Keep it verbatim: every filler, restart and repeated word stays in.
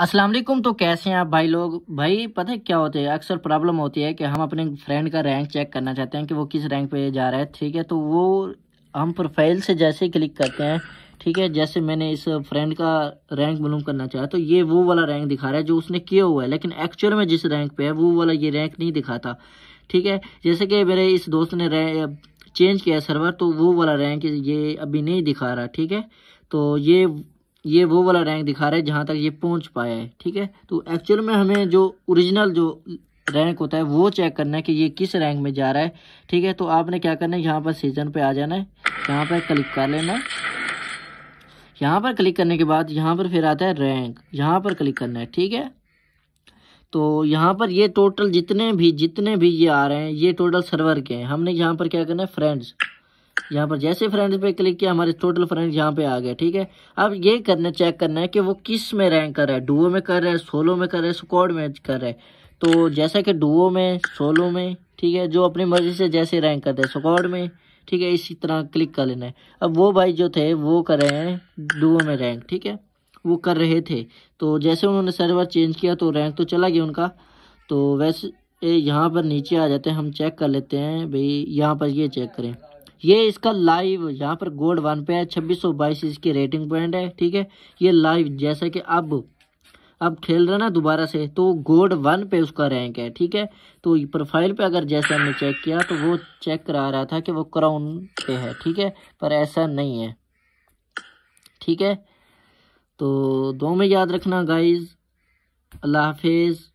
अस्सलाम वालेकुम। तो कैसे हैं आप भाई लोग? भाई पता है क्या होता है, अक्सर प्रॉब्लम होती है कि हम अपने फ्रेंड का रैंक चेक करना चाहते हैं कि वो किस रैंक पे जा रहा है। ठीक है, तो वो हम प्रोफाइल से जैसे क्लिक करते हैं, ठीक है, जैसे मैंने इस फ्रेंड का रैंक मालूम करना चाहा तो ये वो वाला रैंक दिखा रहा है जो उसने किया हुआ है, लेकिन एक्चुअल में जिस रैंक पे है वो वाला ये रैंक नहीं दिखाता। ठीक है, जैसे कि मेरे इस दोस्त ने चेंज किया सर्वर तो वो वाला रैंक ये अभी नहीं दिखा रहा। ठीक है, तो ये ये वो वाला रैंक दिखा रहा है जहाँ तक ये पहुँच पाया है। ठीक है, तो एक्चुअल में हमें जो ओरिजिनल जो रैंक होता है वो चेक करना है कि ये किस रैंक में जा रहा है। ठीक है, तो आपने क्या करना है, यहाँ पर सीजन पे आ जाना है, यहाँ पर क्लिक कर लेना है। यहाँ पर क्लिक करने के बाद यहाँ पर फिर आता है रैंक, यहाँ पर क्लिक करना है। ठीक है, तो यहाँ पर ये टोटल जितने भी जितने भी ये आ रहे हैं ये टोटल सर्वर के हैं। हमने यहाँ पर क्या करना है, फ्रेंड्स, यहाँ पर जैसे फ्रेंड्स पे क्लिक किया हमारे टोटल फ्रेंड्स यहाँ पे आ गए। ठीक है, अब ये करना चेक करना है कि वो किस में रैंक कर रहा है, डुओ में कर रहा है, सोलो में कर रहा है, स्क्वाड में कर रहा है। तो जैसा कि डुओ में, सोलो में, ठीक है, जो अपनी मर्जी से जैसे रैंक करते हैं, स्क्वाड में, ठीक है, इसी तरह क्लिक कर लेना है। अब वो भाई जो थे वो कर रहे हैं डुओ में रैंक, ठीक है, वो कर रहे थे। तो जैसे उन्होंने सर्वर चेंज किया तो रैंक तो चला गया उनका। तो वैसे यहाँ पर नीचे आ जाते हैं, हम चेक कर लेते हैं भाई, यहाँ पर ये चेक करें, ये इसका लाइव यहाँ पर गोल्ड वन पे है, छब्बीस सौ बाईस इसकी रेटिंग पॉइंट है। ठीक है, ये लाइव जैसा कि अब अब खेल रहा ना दोबारा से, तो गोल्ड वन पे उसका रैंक है। ठीक है, तो प्रोफाइल पे अगर जैसे हमने चेक किया तो वो चेक करा रहा था कि वो क्राउन पे है। ठीक है, पर ऐसा नहीं है। ठीक है, तो दो में याद रखना गाइज। अल्लाह हाफिज़।